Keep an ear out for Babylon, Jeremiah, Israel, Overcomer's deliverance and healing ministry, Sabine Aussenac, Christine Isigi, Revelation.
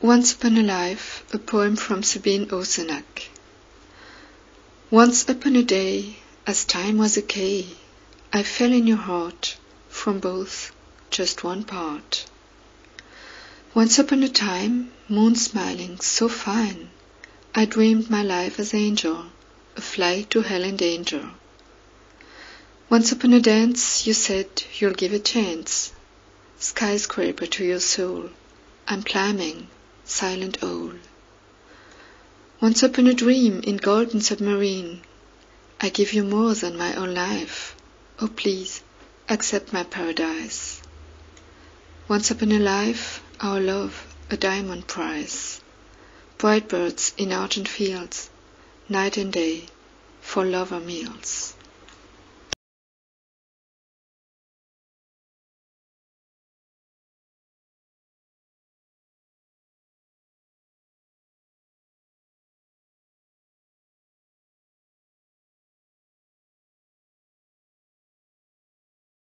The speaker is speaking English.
Once Upon a Life, a poem from Sabine Aussenac. Once upon a day, as time was okay, I fell in your heart, from both just one part. Once upon a time, moon smiling so fine, I dreamed my life as angel, a flight to hell and danger. Once upon a dance, you said you'll give a chance, skyscraper to your soul, I'm climbing, silent owl. Once upon a dream in golden submarine, I give you more than my own life, oh please, accept my paradise. Once upon a life, our love, a diamond prize, bright birds in argent fields, night and day, for lover meals.